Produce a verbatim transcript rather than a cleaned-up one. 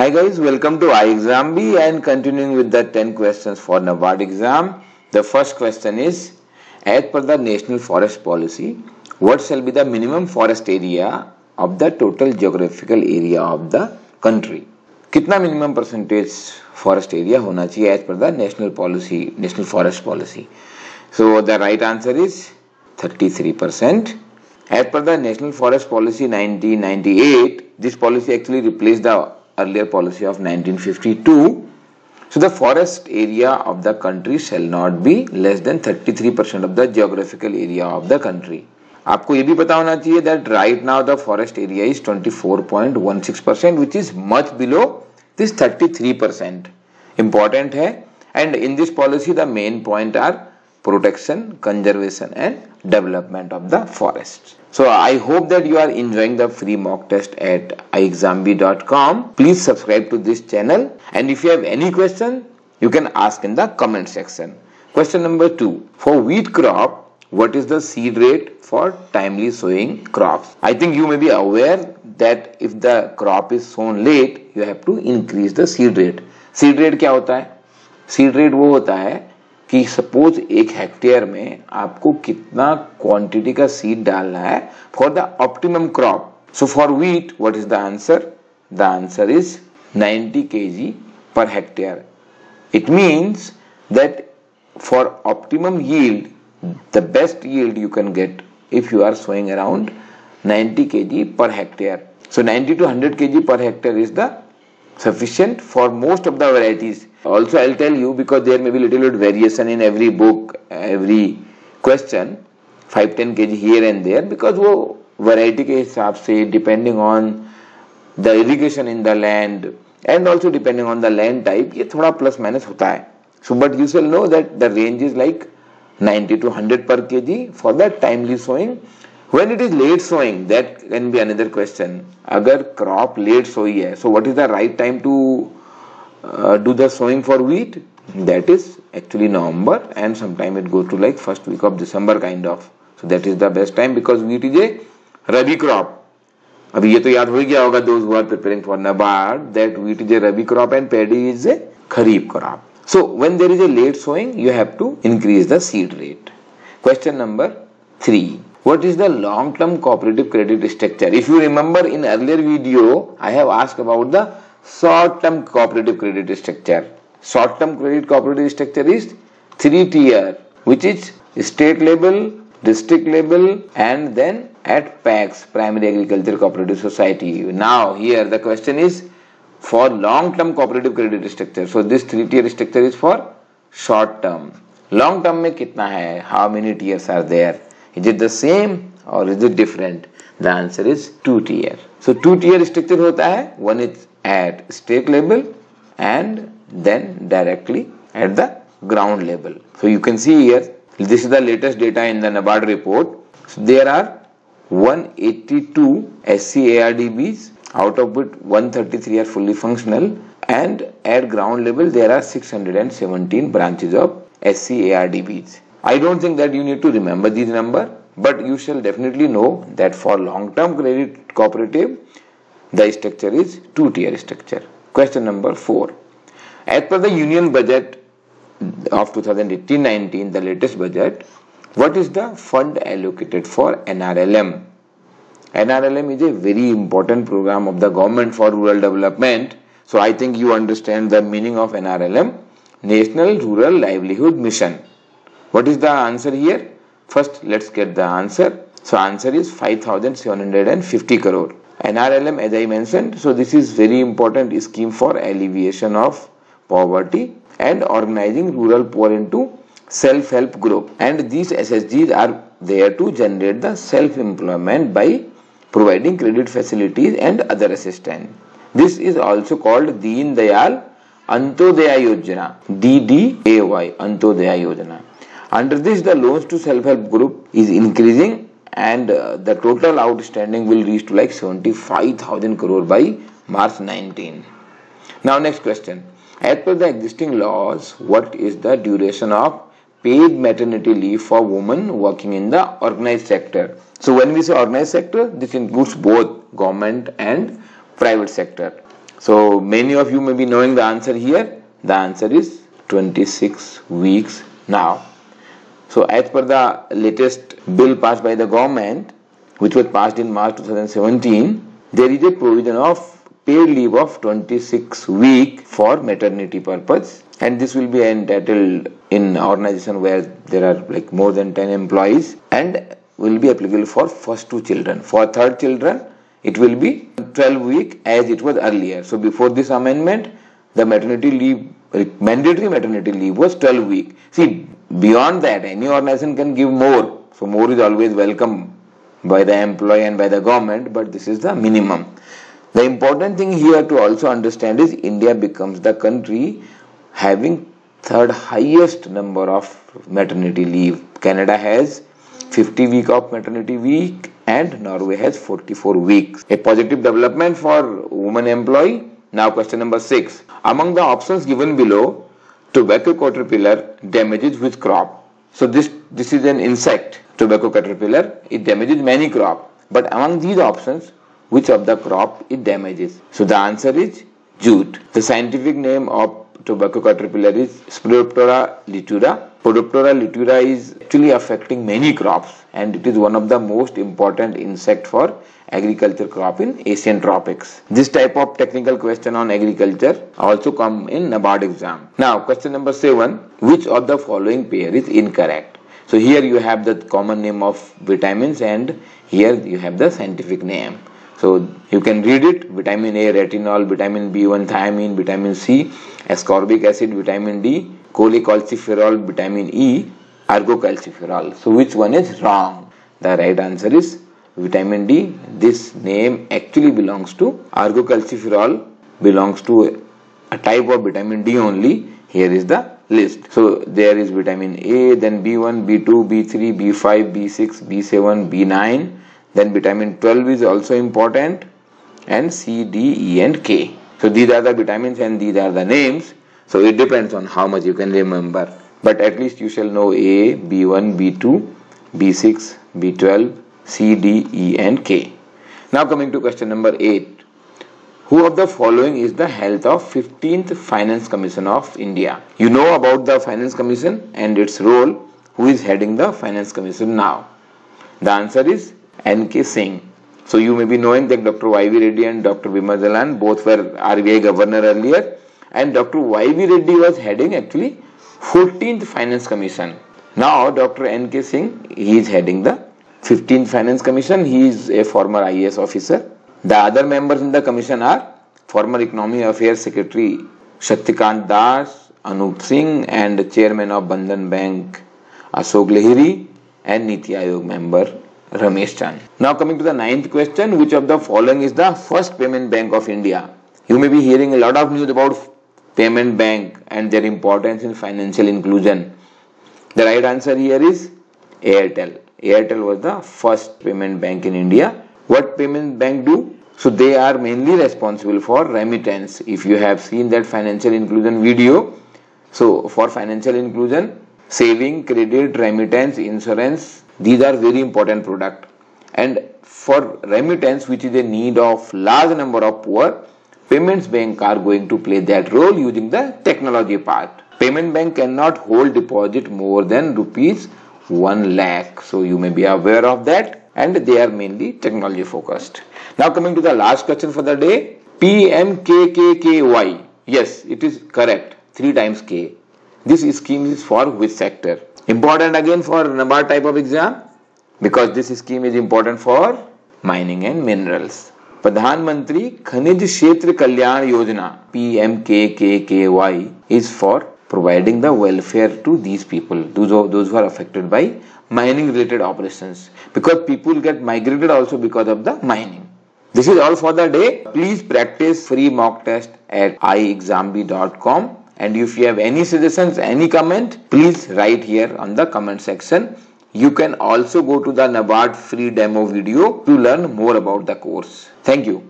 Hi guys, welcome to iXamBee and continuing with the ten questions for NABARD exam. The first question is, as per the National Forest Policy, what shall be the minimum forest area of the total geographical area of the country? कितना minimum percentage forest area होना चाहिए as per the National Policy, National Forest Policy? So the right answer is thirty-three percent. As per the National Forest Policy nineteen ninety-eight, this policy actually replaced the earlier policy of nineteen fifty-two. So the forest area of the country shall not be less than thirty-three percent of the geographical area of the country. आपको ये भी पता होना चाहिए that right now the forest area is twenty-four point one six percent, which is much below this thirty-three percent. Important है. And in this policy the main point are protection, conservation and development of the forests. So I hope that you are enjoying the free mock test at iXamBee dot com. Please subscribe to this channel, and if you have any question you can ask in the comment section. Question number two. For wheat crop, what is the seed rate for timely sowing crops? I think you may be aware that if the crop is sown late, you have to increase the seed rate. Seed rate क्या होता है? Seed rate वो होता है कि suppose एक hectare में आपको कितना क्वांटिटी का सीड डालना है for the optimum crop. So for wheat, what is the answer? The answer is ninety kilograms per hectare. It means that for optimum yield, the best yield you can get if you are sowing around ninety kilograms per hectare. So ninety to one hundred kilograms per hectare is the sufficient for most of the varieties. Also, I'll tell you, because there may be little bit variation in every book, every question, five to ten kilograms here and there, because वो variety के हिसाब से, depending on the irrigation in the land and also depending on the land type, ये थोड़ा plus minus होता है. So, but you shall know that the range is like ninety to one hundred per kg for the timely sowing. When it is late sowing, that can be another question. Agar crop late soyi hai, so what is the right time to uh, do the sowing for wheat? That is actually November, and sometime it goes to like first week of December kind of. So that is the best time, because wheat is a Rabi crop. Abhi ye to yaad ho gaya hoga those who are preparing for NABARD that wheat is a Rabi crop and paddy is a Kharif crop. So when there is a late sowing, you have to increase the seed rate. Question number three. What is the long-term cooperative credit structure? If you remember, in earlier video, I have asked about the short-term cooperative credit structure. Short-term credit cooperative structure is three tier, which is state level, district level, and then at P A C S, Primary Agriculture Cooperative Society. Now here the question is for long-term cooperative credit structure. So this three tier structure is for short-term. Long-term mein kitna hai? How many tiers are there? Is it the same or is it different? The answer is two tier. So two tier structure hota hai. One is at state level and then directly at the ground level. So you can see here, this is the latest data in the NABARD report. So there are one hundred eighty-two S C A R D Bs, out of which one hundred thirty-three are fully functional, and at ground level there are six hundred seventeen branches of S C A R D Bs. I don't think that you need to remember these numbers, but you shall definitely know that for long-term credit cooperative, the structure is two tier structure. Question number four. As per the Union Budget of twenty eighteen nineteen, the latest budget, what is the fund allocated for N R L M? N R L M is a very important program of the government for rural development. So I think you understand the meaning of N R L M, National Rural Livelihood Mission. What is the answer here? First, let's get the answer. So, answer is five thousand seven hundred fifty crore. N R L M, as I mentioned, so this is very important scheme for alleviation of poverty and organizing rural poor into self-help group. And these S H Gs are there to generate the self-employment by providing credit facilities and other assistance. This is also called Deen Dayal Antodaya Yojana, D D A Y, Antodaya Yojana. Under this, the loans to self-help group is increasing, and uh, the total outstanding will reach to like seventy-five thousand crore by March nineteen. Now next question. As per the existing laws, what is the duration of paid maternity leave for women working in the organized sector? So when we say organized sector, this includes both government and private sector. So many of you may be knowing the answer here. The answer is twenty-six weeks now. So as per the latest bill passed by the government, which was passed in March two thousand seventeen, there is a provision of paid leave of twenty-six weeks for maternity purpose, and this will be entitled in organization where there are like more than ten employees, and will be applicable for first two children. For third children, it will be twelve week as it was earlier. So before this amendment, the maternity leave, mandatory maternity leave was twelve week. See, beyond that, any organization can give more. So more is always welcome by the employee and by the government, but this is the minimum. The important thing here to also understand is India becomes the country having third highest number of maternity leave. Canada has fifty weeks of maternity week and Norway has forty-four weeks. A positive development for woman employee. Now question number six. Among the options given below, tobacco caterpillar damages which crop? So this, this is an insect, tobacco caterpillar. It damages many crop. But among these options, which of the crop it damages? So the answer is jute. The scientific name of tobacco caterpillar is Spodoptera litura. Spodoptera litura is actually affecting many crops, and it is one of the most important insect for agriculture crop in Asian tropics. This type of technical question on agriculture also come in NABARD exam. Now question number seven. Which of the following pair is incorrect? So here you have the common name of vitamins and here you have the scientific name. So you can read it: vitamin A, retinol, vitamin B one, thiamine, vitamin C, ascorbic acid, vitamin D, cholecalciferol, vitamin E, argocalciferol. So which one is wrong? The right answer is vitamin D. This name actually belongs to argocalciferol, belongs to a type of vitamin D only. Here is the list. So there is vitamin A, then B one, B two, B three, B five, B six, B seven, B nine. Then vitamin twelve is also important, and C, D, E and K. So these are the vitamins and these are the names. So it depends on how much you can remember. But at least you shall know A, B one, B two, B six, B twelve, C, D, E and K. Now coming to question number eight. Who of the following is the health of fifteenth Finance Commission of India? You know about the Finance Commission and its role. Who is heading the Finance Commission now? The answer is N K Singh. So you may be knowing that Doctor Y V Reddy and Doctor Bimal Jalan both were R B I governor earlier, and Doctor Y V Reddy was heading actually fourteenth Finance Commission. Now Doctor N K Singh, he is heading the fifteenth Finance Commission. He is a former I A S officer. The other members in the commission are former Economy Affairs Secretary Shaktikant Das, Anup Singh, and Chairman of Bandhan Bank Asok Lahiri, and Niti Aayog member Ramesh Chan. Now coming to the ninth question, which of the following is the first payment bank of India? You may be hearing a lot of news about payment bank and their importance in financial inclusion. The right answer here is Airtel. Airtel was the first payment bank in India. What payment bank do? So they are mainly responsible for remittance. If you have seen that financial inclusion video, so for financial inclusion, saving, credit, remittance, insurance, these are very important products. And for remittance, which is a need of large number of poor, payments bank are going to play that role using the technology part. Payment bank cannot hold deposit more than rupees one lakh. So you may be aware of that, and they are mainly technology focused. Now coming to the last question for the day, P M K K K Y. Yes, it is correct. Three times K. This scheme is for which sector? Important again for NABARD type of exam, because this scheme is important for mining and minerals. Pradhan Mantri Khanij Kshetra Kalyan Yojana P M K K K Y is for providing the welfare to these people, those, those who are affected by mining related operations, because people get migrated also because of the mining. This is all for the day. Please practice free mock test at i exam bee dot com. And if you have any suggestions, any comment, please write here on the comment section. You can also go to the NABARD free demo video to learn more about the course. Thank you.